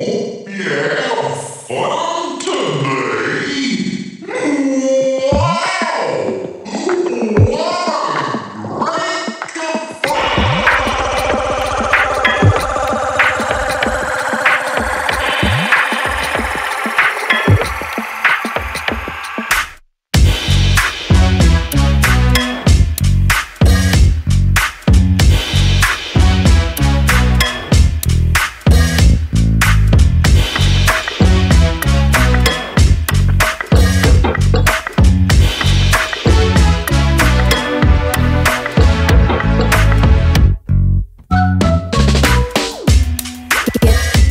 Yeah, fun.